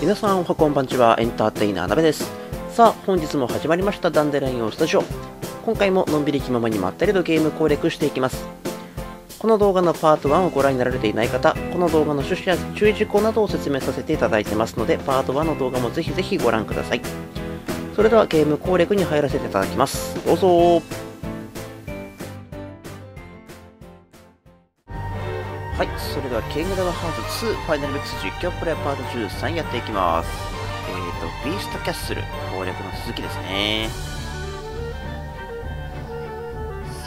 皆さんおはこんばんちは、エンターテイナーなべです。さあ本日も始まりましたダンデラインオンスタジオ。今回ものんびり気ままにまったりとゲーム攻略していきます。この動画のパート1をご覧になられていない方、この動画の趣旨や注意事項などを説明させていただいてますので、パート1の動画もぜひぜひご覧ください。それではゲーム攻略に入らせていただきます。どうぞ。はい、それではキングダムハーツ2ファイナルミックス実況プレイパート13やっていきます。ビーストキャッスル攻略の続きですね。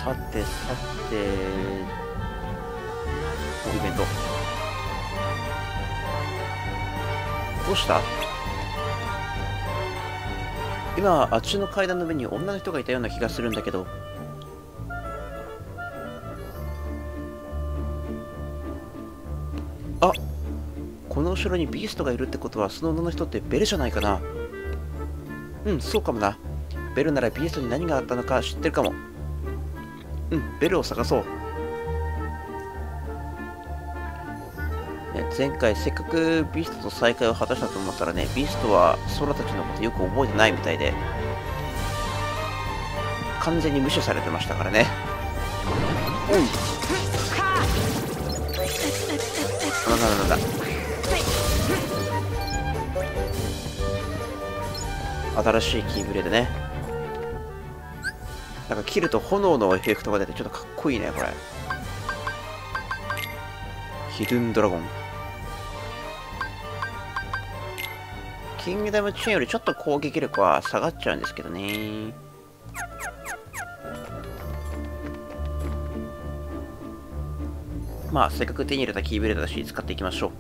さてさて、イベントどうした？今あっちの階段の上に女の人がいたような気がするんだけど。あ、この後ろにビーストがいるってことは、その女の人ってベルじゃないかな。うん、そうかもな。ベルならビーストに何があったのか知ってるかも。うん、ベルを探そう。前回せっかくビーストと再会を果たしたと思ったらね、ビーストはソラたちのことよく覚えてないみたいで、完全に無視されてましたからね。新しいキーブレードね。なんか切ると炎のエフェクトが出てちょっとかっこいいね、これ。ヒドゥンドラゴン。キングダムチェーンよりちょっと攻撃力は下がっちゃうんですけどね。まあせっかく手に入れたキーブレードだし使っていきましょう。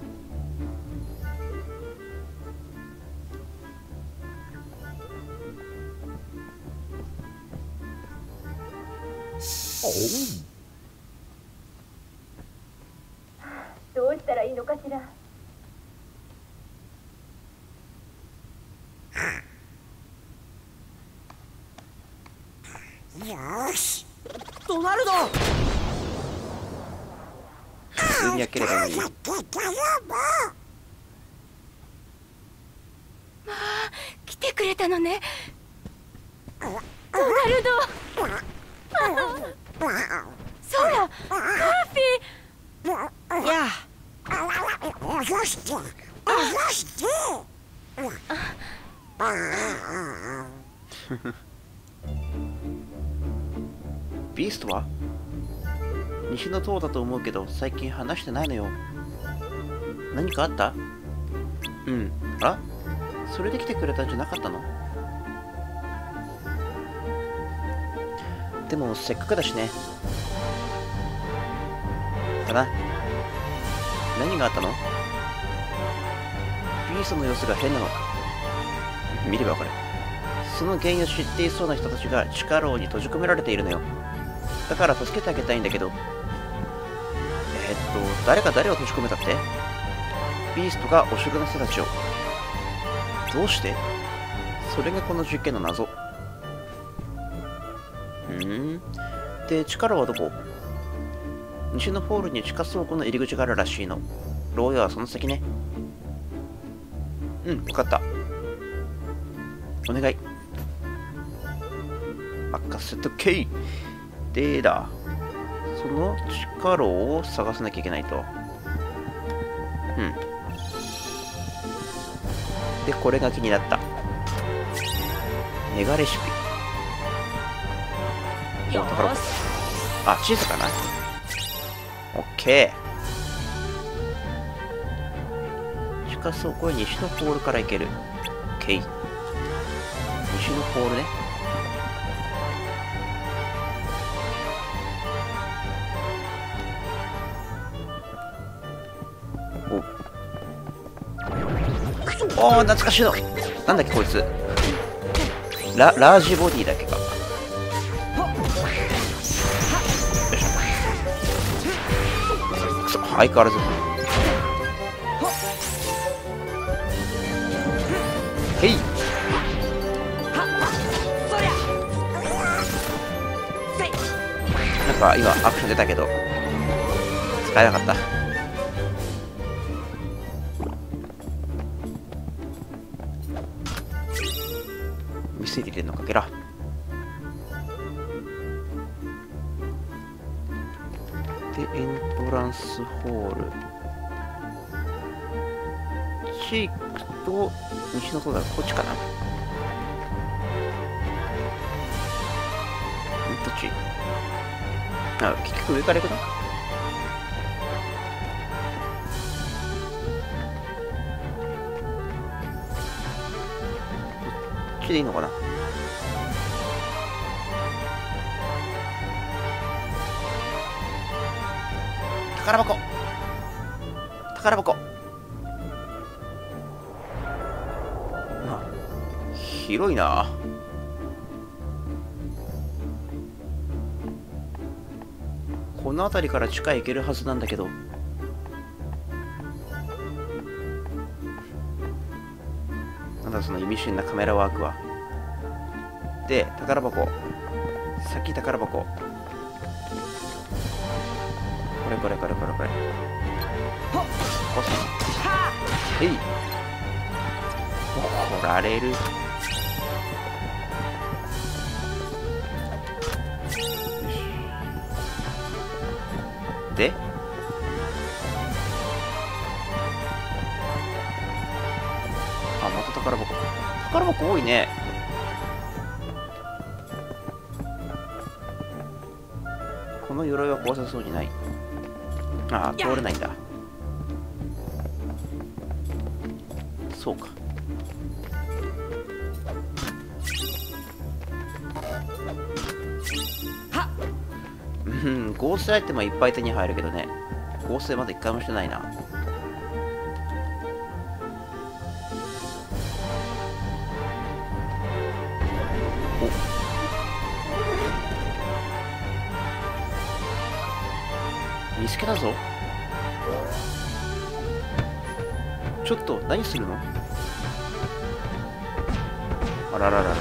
どうしたらいいのかしら。よし、ドナルド。普通に開ければいい。まあ、来てくれたのね。ドナルド。ソラ、カーフィー。いや。ビーストは？西の塔だと思うけど、最近話してないのよ。何かあった？うん。あ、それで来てくれたんじゃなかったの？でもせっかくだしね。だな。何があったの？ビーストの様子が変なの。見ればわかる。その原因を知っていそうな人たちが地下牢に閉じ込められているのよ。だから助けてあげたいんだけど。誰が誰を閉じ込めたって？ビーストがお城の人たちを。どうして？それがこの実験の謎。で、地下牢はどこ？西のホールに地下倉庫の入り口があるらしいの。牢屋はその先ね。うん、分かった。お願い、任せとけい。でだ、その地下牢を探さなきゃいけないと。うん。で、これが気になった。メガレシピ。よーし。あ、地図かな。オッケー。地下倉庫へ西のホールから行ける。オッケー。西のホールね。おー、懐かしいの。なんだっけこいつ。ラージボディだけか。よいしょ。くそ、相変わらず。へい。なんか今アクション出たけど使えなかった。ついてきてるのかけら。で、エントランスホール。チークと西の方だ、こっちかな。どっち？あ、結局上から行くな。でいいのかな。宝箱、宝箱。あ、広いな。この辺りから地下行けるはずなんだけど。その意味深なカメラワークは。で、宝箱。先宝箱。これこれこれこれこれ。えい。怒られる。で。あ、また宝箱。宝箱多いね。この鎧は壊せそうにない。ああ、通れないんだ。そうか。うん、合成アイテムはいっぱい手に入るけどね。合成まだ一回もしてないな。見つけたぞ。ちょっと何するの。あらららららら。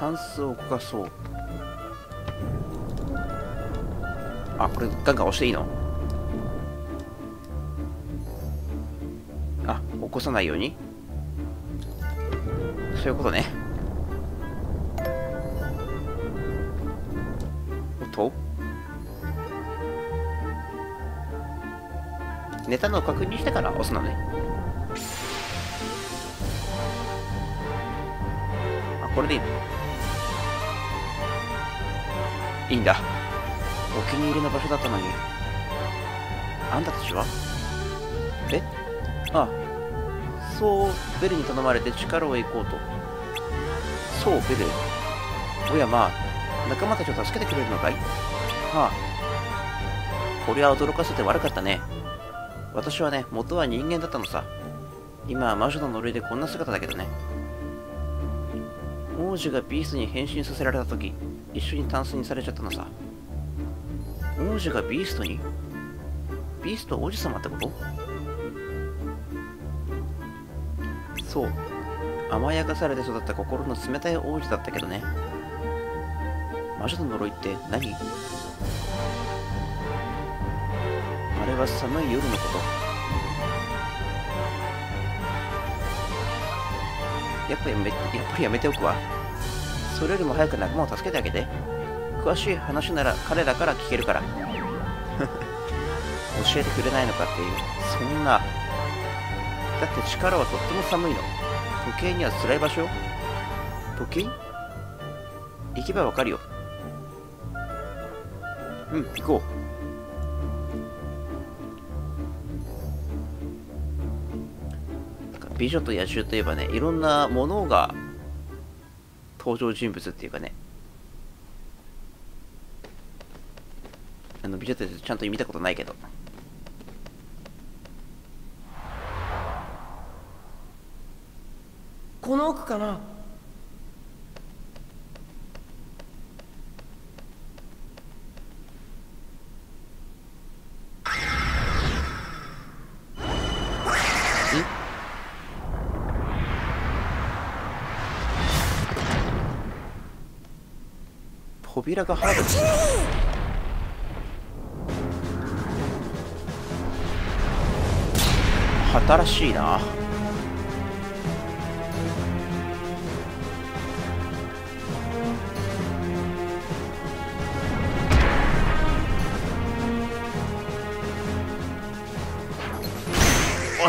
タンスを動かそう。あ、これガンガン押していいの。あ、起こさないように、そういうことね。おっと、寝たのを確認してから押すのね。あ、これでいいの。いいんだ。お気に入りの場所だったのに。あんたたちは。え、ああ、そうベルに頼まれて力を行こうと。そうベル。おやまあ、仲間たちを助けてくれるのかい。はあ、これは驚かせて悪かったね。私はね、元は人間だったのさ。今は魔女の呪いでこんな姿だけどね。王子がビーストに変身させられた時、一緒にタンスにされちゃったのさ。王子がビーストに。ビーストは王子様ってこと。そう、甘やかされて育った心の冷たい王子だったけどね。魔女の呪いって何？あれは寒い夜のこと。やっぱりやめておくわ。それよりも早く仲間を助けてあげて。詳しい話なら彼らから聞けるから。教えてくれないのかっていう。そんな。だって力はとっても寒いの。時計には辛い場所よ。時計？行けばわかるよ。うん、行こう。美女と野獣といえばね、いろんなものが登場人物っていうかね。美女ってちゃんと見たことないけど。この奥かな。扉がハートレス。新しいな。お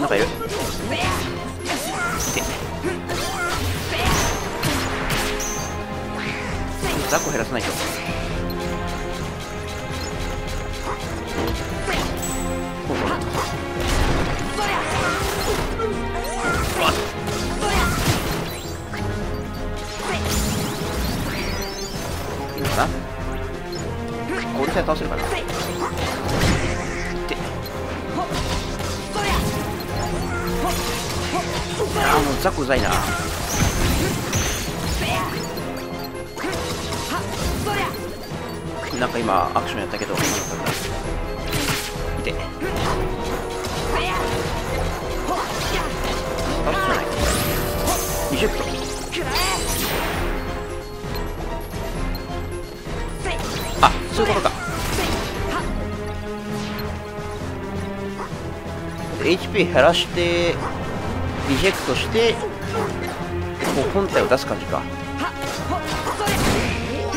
なんかいる。雑魚減らさないと。倒せるかな。ああ、もうザコうざいな。なんか今アクションやったけど、見て倒すじゃない。20分。あ、そういうことか。HP 減らしてリジェクトしてこう本体を出す感じか。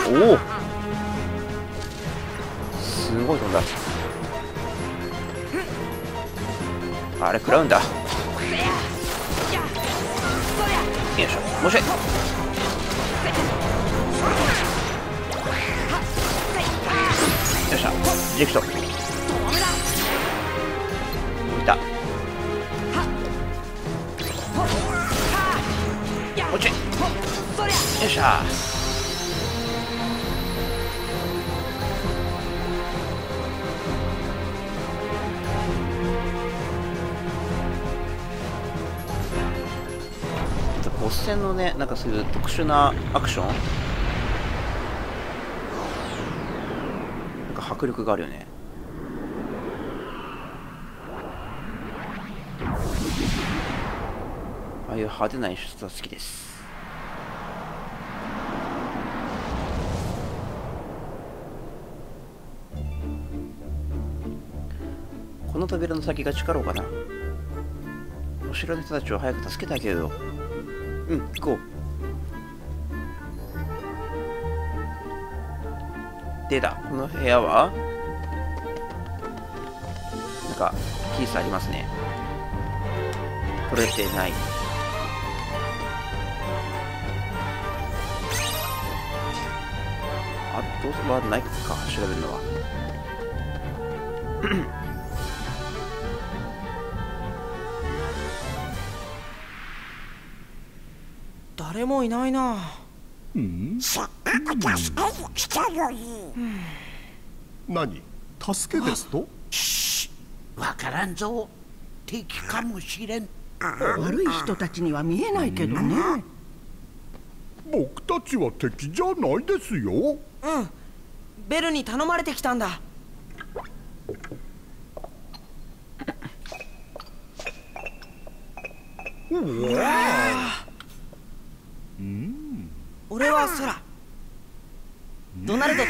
おお、すごい飛んだ。あれ食らうんだ。よいしょ、もしよっしゃ、リジェクトよっしゃー。ボス戦のね、なんかそういう特殊なアクション、なんか迫力があるよね。ああいう派手な演出は好きです。この扉の先が力をかな。お城の人たちを早く助けてあげよう。うん、行こう。でだ、この部屋はなんかキースありますね。取れてない。あとはないか、調べるのは。誰もいないな。うん。せっかく助けに来たのに。何？助けですと？し、わからんぞ。敵かもしれん。悪い人たちには見えないけどね。僕たちは敵じゃないですよ。うん。ベルに頼まれてきたんだ。うわ。俺はソラ、ドナルドと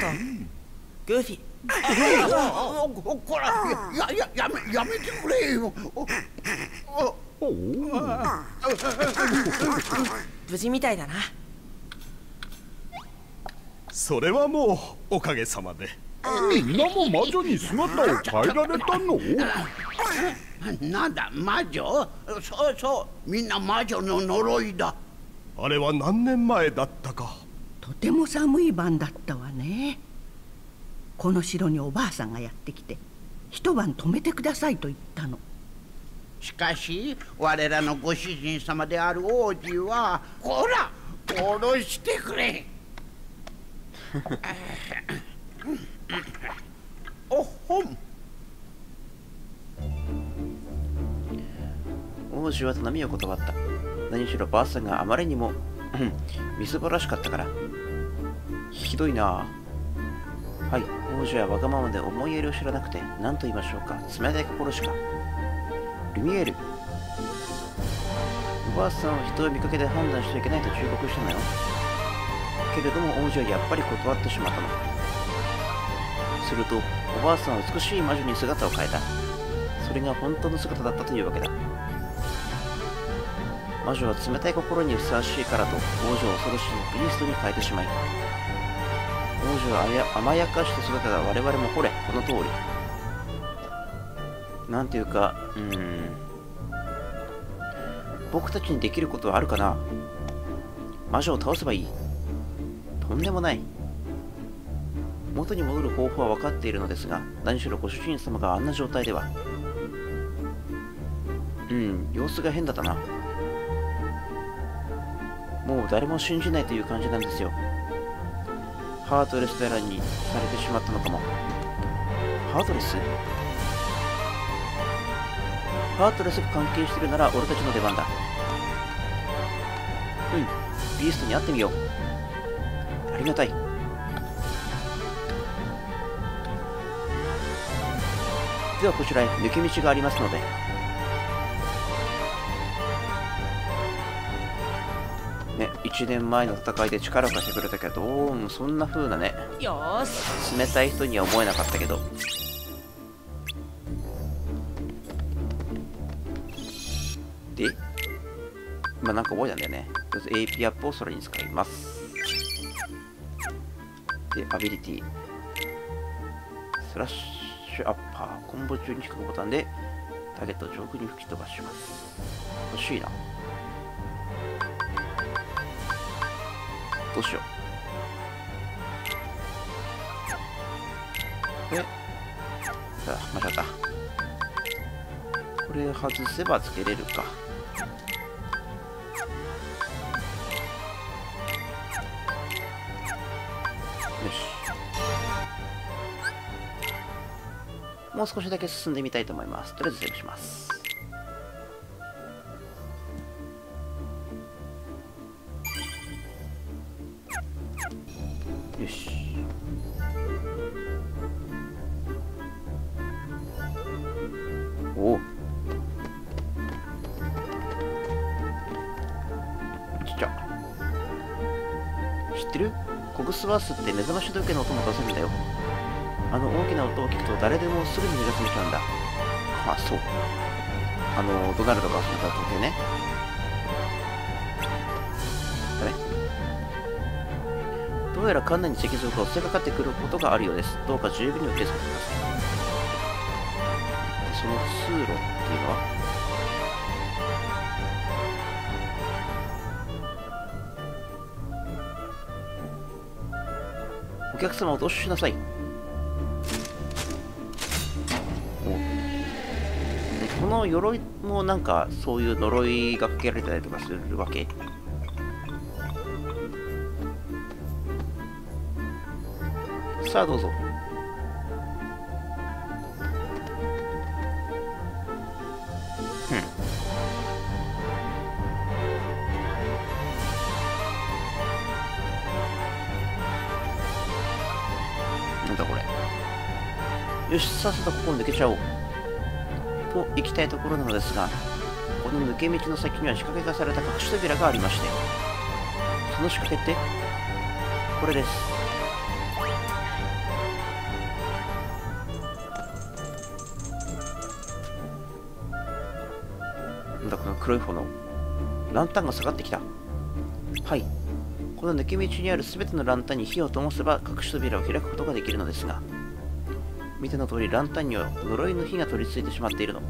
グーフィー。こら、やめてくれよ。無事みたいだな。それはもうおかげさまで。みんなも魔女に姿を変えられたの？なんだ魔女？そうそう、みんな魔女の呪いだ。あれは何年前だったか。とても寒い晩だったわね。この城におばあさんがやってきて、一晩泊めてくださいと言ったの。しかし我らのご主人様である王子は、こら殺してくれ。おほん。王子は波を断った。何しろばあさんがあまりにもみすぼらしかったから。ひどいな。はい、王女はわがままで思いやりを知らなくて、何と言いましょうか、冷たい心しか。ルミエール、おばあさんは人を見かけで判断しちゃいけないと忠告したのよ。けれども王女はやっぱり断ってしまったの。するとおばあさんは美しい魔女に姿を変えた。そそれが本当の姿だったというわけだ。魔女は冷たい心にふさわしいからと王女を恐ろしいビーストに変えてしまい、王女を甘やかして育てた我々もこれこの通りなんていうか、僕たちにできることはあるかな。魔女を倒せばいい。とんでもない。元に戻る方法は分かっているのですが、何しろご主人様があんな状態では、様子が変だったな。もう誰も信じないという感じなんですよ。ハートレスだらにされてしまったのかも。ハートレス？ハートレスが関係してるなら俺たちの出番だ。ビーストに会ってみよう。ありがたい。ではこちらへ抜け道がありますので。ね、1年前の戦いで力を貸してくれたけど、そんな風なね、よし、冷たい人には思えなかったけど。で、今なんか覚えたんだよね。とりあえず AP アップをそれに使います。で、アビリティ。スラッシュ。アッパーコンボ中に引くボタンでターゲットを上空に吹き飛ばします。欲しいな。どうしよう。さあ、間違った。これ外せばつけれるか。もう少しだけ進んでみたいと思います。とりあえずセーブします。よし。おお。ちっちゃ。知ってる？コグスワースって目覚まし時計の音も出せるんだよ。あの大きな音を聞くと誰でもすぐに目が覚めちゃうんだ。あ、そう。ドナルドが遊んだ時計ね。あれ？どうやら館内に石像が襲いかかってくることがあるようです。どうか十分にお気をつけください。その通路っていうのは、お客様をどうしなさい。この鎧もなんかそういう呪いがかけられたりとかするわけ。さあどうぞ。なんだこれ。よし、さっさとここ抜けちゃおうと行きたいところなのですが、この抜け道の先には仕掛けがされた隠し扉がありまして、その仕掛けってこれです。なんだこの黒い炎。ランタンが下がってきた。はい、この抜け道にある全てのランタンに火を灯せば隠し扉を開くことができるのですが、見ての通りランタンには呪いの火が取り付いてしまっているの。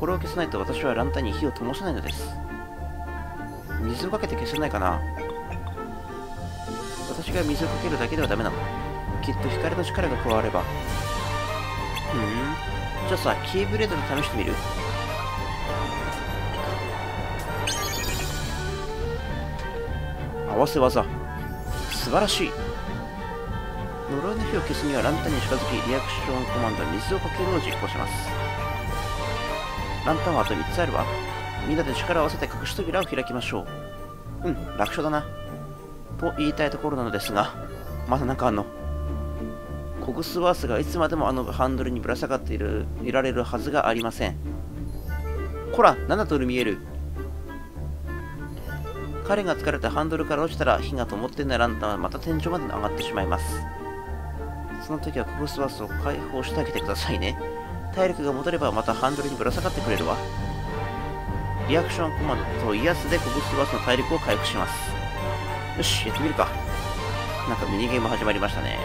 これを消さないと私はランタンに火を灯せないのです。水をかけて消せないかな。私が水をかけるだけではダメなの。きっと光の力が加われば。じゃあさ、キーブレードで試してみる。合わせ技素晴らしい。呪いの火を消すにはランタンに近づき、リアクションコマンド水をかけるを実行します。ランタンはあと3つあるわ。みんなで力を合わせて隠し扉を開きましょう。楽勝だなと言いたいところなのですが、まだなんかあんの。コグスワースがいつまでもあのハンドルにぶら下がっていられるはずがありません。こら、7通り見える。彼が疲れたハンドルから落ちたら、火が灯っていないランタンはまた天井まで上がってしまいます。その時はコグスワースを解放してあげてくださいね。体力が戻ればまたハンドルにぶら下がってくれるわ。リアクションコマンドと威圧でこぶすバスの体力を回復します。よし、やってみるか。なんかミニゲーム始まりましたね。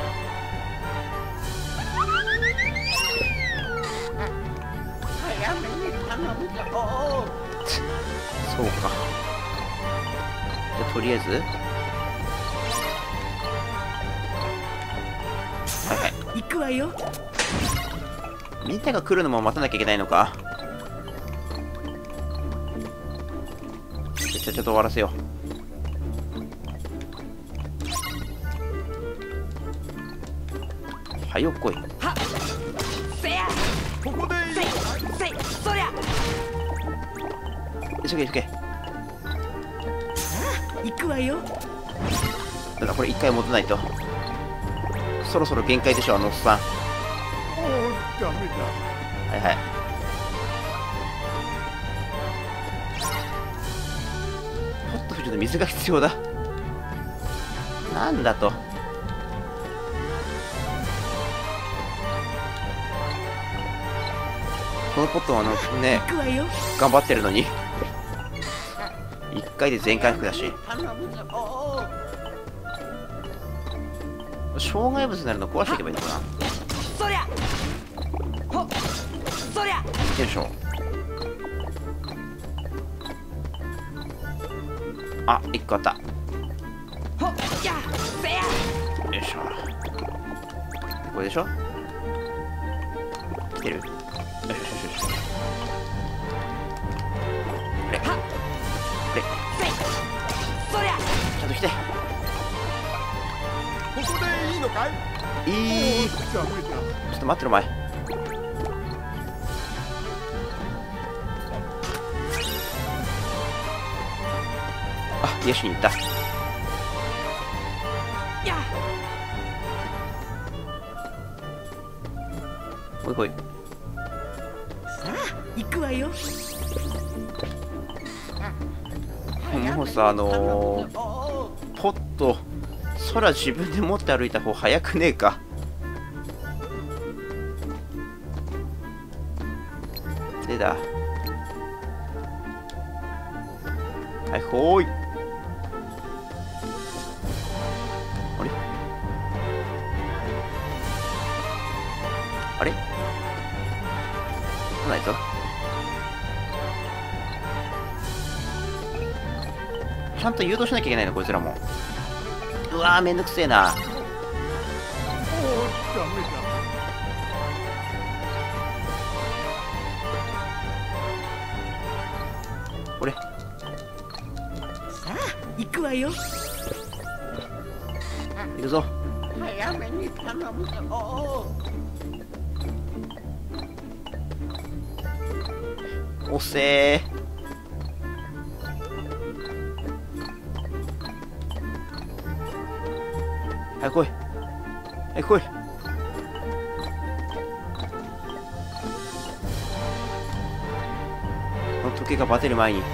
そうか、じゃあとりあえずはいはい、行くわよ。みんなが来るのも待たなきゃいけないのか。ちょっと終わらせよう。はよっこい。はっせや、ここでせいそりゃ急げ急げ。行くわよ。だからこれ一回持たないとそろそろ限界でしょ、あのおっさん。ダメだ。はいはい、水が必要だ。なんだと。このポットはね、頑張ってるのに1回で全回復だし、障害物になるの壊していけばいいのかな。そりゃほっそりゃ、よいしょ。あ、1個あった。よいしょ、これでしょ。来てる。よしよしよしよし、これこれ、ちゃんと来て。ここでいいのかい。ちょっと待ってろお前。よし、行った。ほいほい。さあ、行くわよ。もうさ、ポッと空自分で持って歩いた方早くねえか。でだ。はい、ほーい。ちゃんと誘導しなきゃいけないのこいつらも。うわー、めんどくせえな。これさあ行くわよ。行くぞ。早めに頼むぞ。おせー。はい来い、はい来い。この時計がバテる前に。よ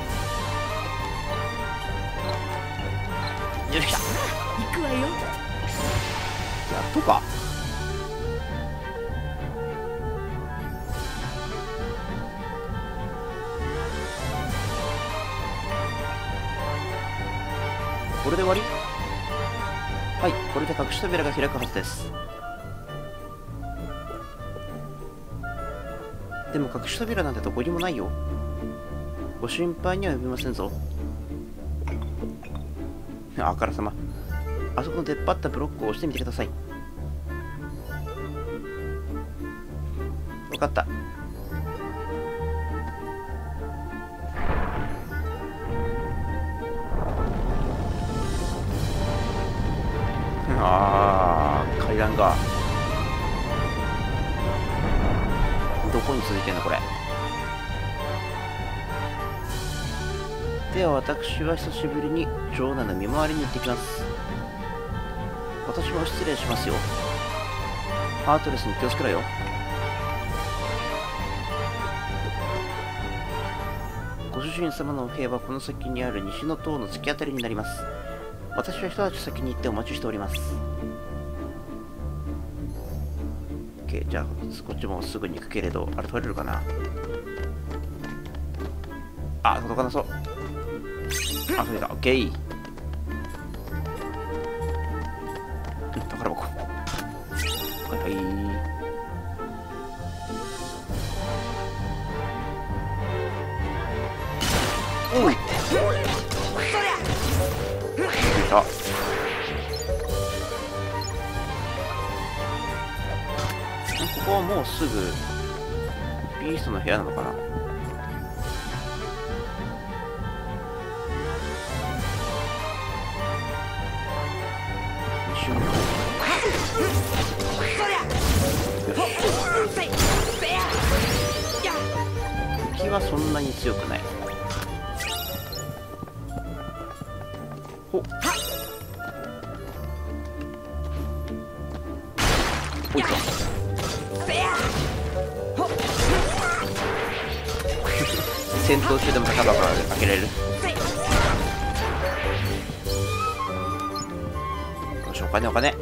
し来た。行くわよ。やっとか。これで終わり。はい、これで隠し扉が開くはずです。でも隠し扉なんてどこにもないよ。ご心配には及びませんぞ。あからさま。あそこの出っ張ったブロックを押してみてください。わかった。階段がどこに続いてんのこれ。では私は久しぶりに女王の見回りに行ってきます。私も失礼しますよ。ハートレスに気をつけろよ。ご主人様のお部屋はこの先にある西の塔の突き当たりになります。私は一足先に行ってお待ちしております。OK。じゃあ、こっちもすぐに行くけれど、あれ取れるかなあ、届かなそう。あ、取れた。OK。宝箱。はいはい。おい。ここはもうすぐビーストの部屋なのかな。一瞬敵はそんなに強くない。おっおいた。戦闘中でも宝箱が開けられる。よし、お金お金。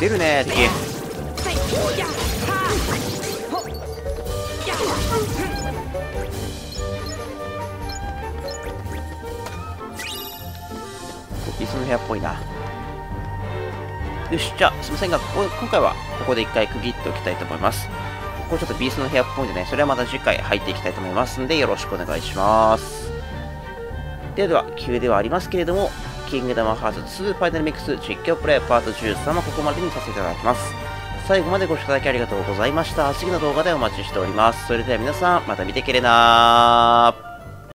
出るねー敵。その部屋っぽいな。よし、じゃあすいませんが、今回はここで一回区切っておきたいと思います。ここちょっとビーストの部屋っぽいんでね、それはまた次回入っていきたいと思いますんで、よろしくお願いします。では、急ではありますけれども、キングダムハーツ2ファイナルミックス実況プレイパート13はここまでにさせていただきます。最後までご視聴いただきありがとうございました。次の動画でお待ちしております。それでは皆さん、また見てけれなー。